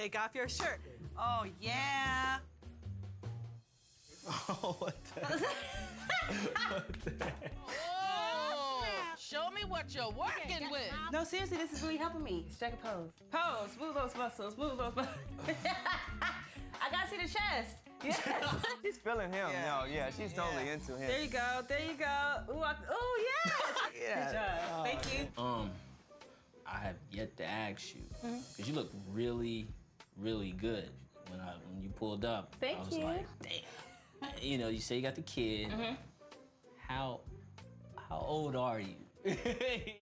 Take off your shirt. Oh, yeah. Oh, what the heck? What the heck? Oh, show me what you're working with. No, seriously, this is really helping me. Strike a pose. Pose, move those muscles, move those muscles. I gotta see the chest. Yes. She's feeling him. Yeah. No, yeah, she's totally into him. There you go, there you go. Ooh, yes. Yeah. Good job. Thank you. I have yet to ask you, because you look really, really good when you pulled up. Thank you. I was like, damn. You know, you say you got the kid. How old are you?